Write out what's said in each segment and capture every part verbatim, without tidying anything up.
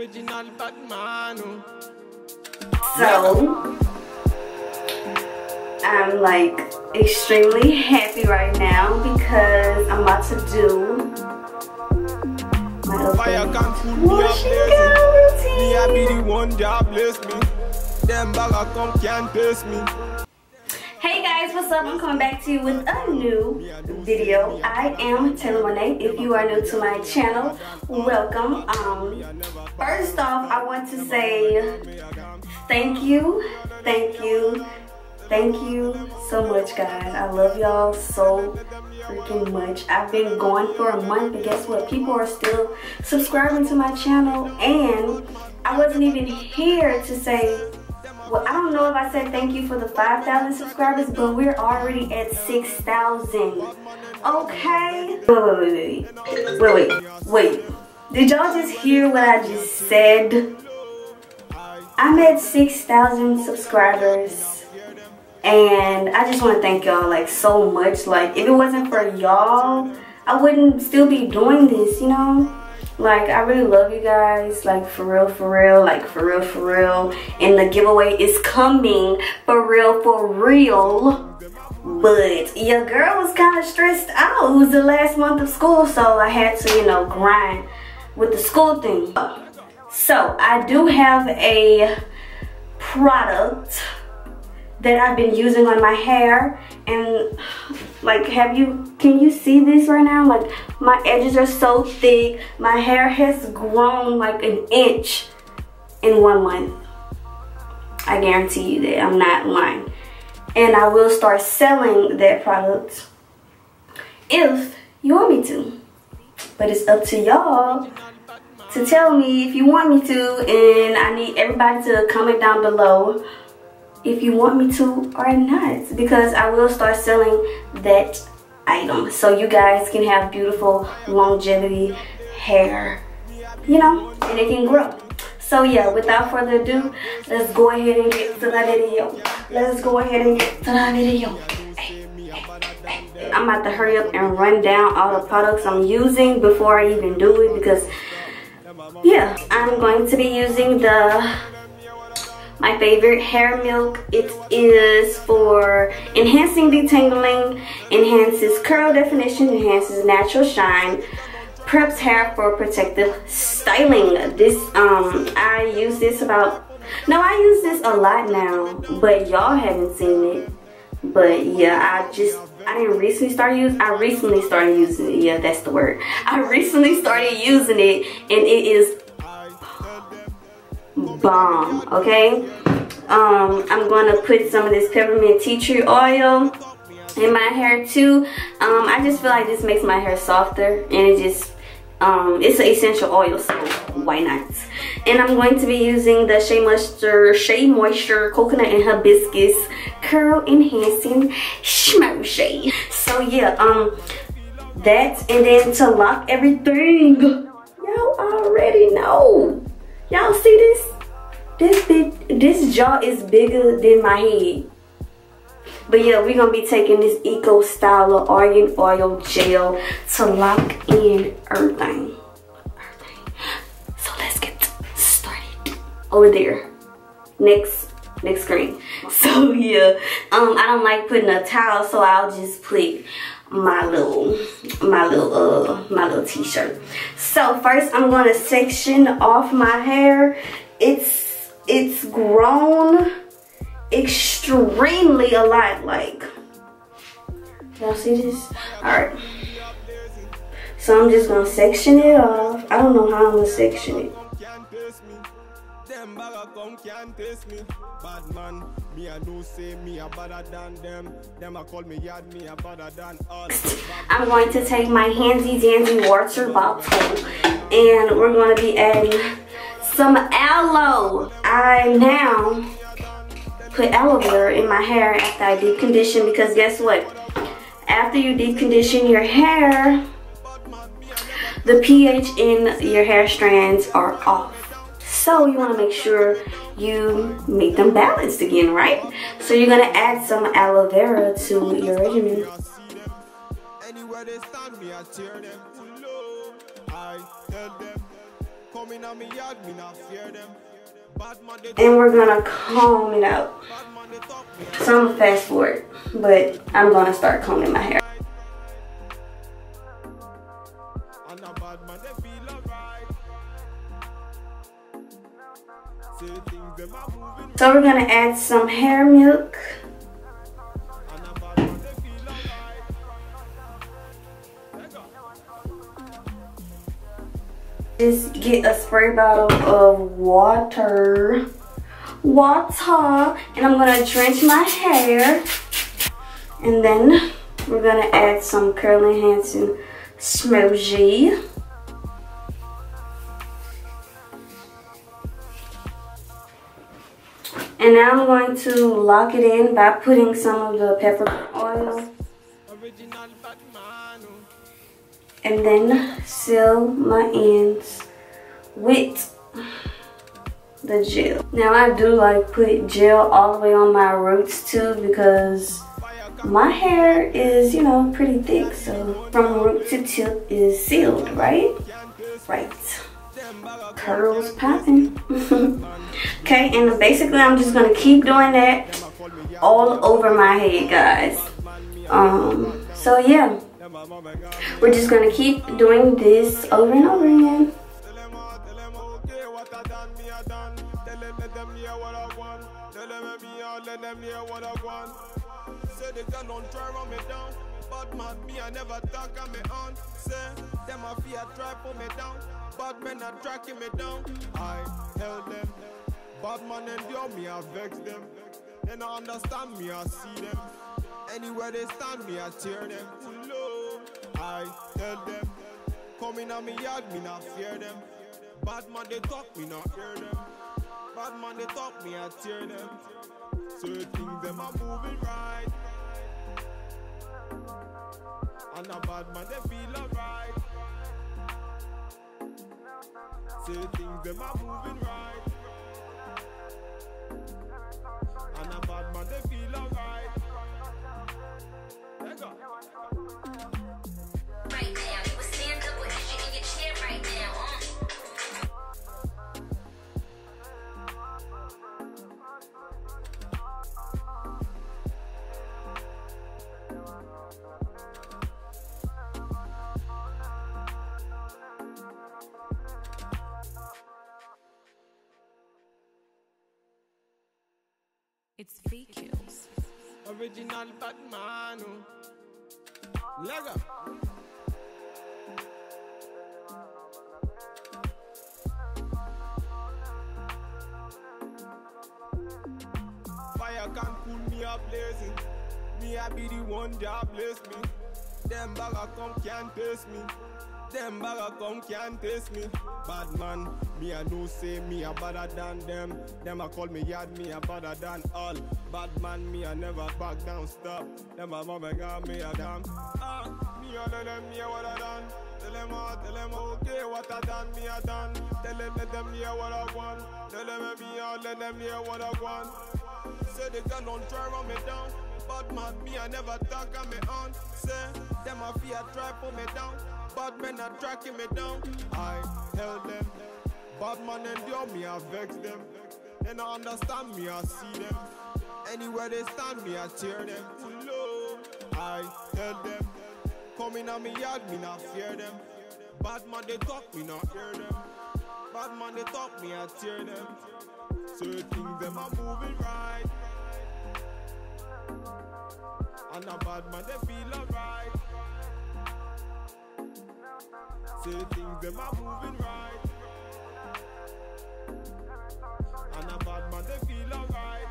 original Batman. So I'm like extremely happy right now because I'm about to do my open washing gown routine. I be the one that bless me. Them bag come can't pace me. Hey guys, what's up? I'm coming back to you with a new video. I am Taylur Monet. If you are new to my channel, welcome. Um, first off, I want to say thank you, thank you, thank you so much, guys. I love y'all so freaking much. I've been gone for a month, but guess what? People are still subscribing to my channel, and I wasn't even here to say. Well, I don't know if I said thank you for the five thousand subscribers, but we're already at six thousand. Okay? Wait, wait, wait, wait, wait, wait, wait. Did y'all just hear what I just said? I'm at six thousand subscribers, and I just want to thank y'all, like, so much. Like, if it wasn't for y'all, I wouldn't still be doing this, you know? Like, I really love you guys, like, for real, for real, like, for real, for real. And the giveaway is coming, for real, for real. But your girl was kind of stressed out. It was the last month of school, so I had to, you know, grind with the school thing. So, I do have a product that I've been using on my hair. And, like, have you, can you see this right now? Like, my edges are so thick. My hair has grown like an inch in one month. I guarantee you that. I'm not lying. And I will start selling that product if you want me to. But it's up to y'all to tell me if you want me to. And I need everybody to comment down below if you want me to or not, because I will start selling that item so you guys can have beautiful longevity hair, you know, and it can grow. So yeah, without further ado, let's go ahead and get to the video. Let's go ahead and get to the video. Hey, hey, hey. I'm about to hurry up and run down all the products I'm using before I even do it, because yeah, I'm going to be using the my favorite hair milk. It is for enhancing detangling, enhances curl definition, enhances natural shine, preps hair for protective styling. This, um, I use this about, no, I use this a lot now, but y'all haven't seen it. But yeah, I just, I didn't recently start using, I recently started using it. Yeah, that's the word. I recently started using it, and it is bomb. Okay, um I'm gonna put some of this peppermint tea tree oil in my hair too. um I just feel like this makes my hair softer, and it just um it's an essential oil, so why not. And I'm going to be using the Shea Moisture Shea Moisture Coconut and Hibiscus Curl Enhancing Shea. So yeah, um that, and then to lock everything, y'all already know. Y'all see this? This big, this jaw is bigger than my head. But yeah, we're gonna be taking this Eco Styler Argan Oil Gel to lock in everything. everything. So let's get started. Over there. Next, next screen. So yeah, um, I don't like putting a towel, so I'll just put my little my little uh my little t-shirt. So first I'm gonna section off my hair. It's it's grown extremely a lot. Like, y'all see this? Alright. So I'm just gonna section it off. I don't know how I'm gonna section it. I'm going to take my handy dandy water bottle, and we're going to be adding some aloe. I now put aloe vera in my hair after I deep condition, because guess what? After you deep condition your hair, the pH in your hair strands are off. So you want to make sure you make them balanced again, right? So you're going to add some aloe vera to your regimen. And we're gonna comb it out. So I'm gonna fast forward, but I'm gonna start combing my hair. So we're gonna add some hair milk. Just get a spray bottle of water. Water. And I'm gonna drench my hair. And then we're gonna add some curl enhancing smoothie. And now I'm going to lock it in by putting some of the peppermint oil. And then seal my ends with the gel. Now I do like put gel all the way on my roots too, because my hair is, you know, pretty thick. So from root to tip is sealed, right? Right. Curls popping. Okay, and basically I'm just gonna keep doing that all over my head, guys. Um, so yeah. We're just gonna keep doing this over and over again. Anywhere they stand, me I tear them to low. I tell them, come in on me yard, me not fear them. Bad man they talk, me not hear them. Bad man they talk, me I tear them. So you think them are moving right, and a bad man they feel alright. So you think them are moving right, and a bad man they feel alright. It's V Q's original Batman. Leg up. Fire can cool me up blazing. Me I be the one that bless me. Them bagger come can't taste me. Them bagger come can't taste me. Bad man, me I no say me a better than them. Them I call me yard, me a better than all. Bad man, me I never back down, stop. Them my mama got me a damn. Ah, me all of them, me a what I done. Tell them all, tell them okay, what I done, me a done. Tell them let them hear what I want. Tell them me all, let them hear what I want. Say they can don't try run me down. Bad man, me I never talk on me on. Say them I fear try pull me down. Bad men are tracking me down. I tell them, bad man endure me, I vex them. They don't understand me, I see them. Anywhere they stand me, I tear them to low. I tell them, come in on me yard, me not fear them. Bad man they talk, me not hear them. Bad man they talk, me I tear them. So you think them are moving right, and a bad man they feel alright. Say things them are moving right, and a bad man they feel alright.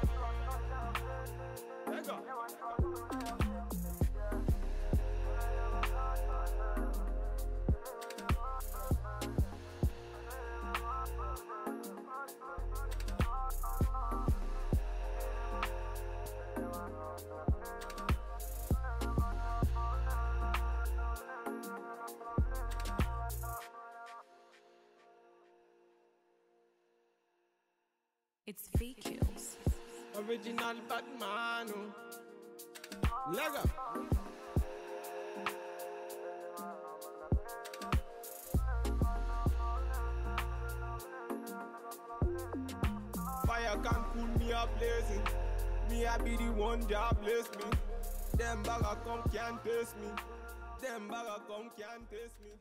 Let go. It's V Q's original Batman. Leg up. and Cancun, me a blazing. Me a be the one that bless me. Them bagger come can't taste me. Them bagger come can't taste me.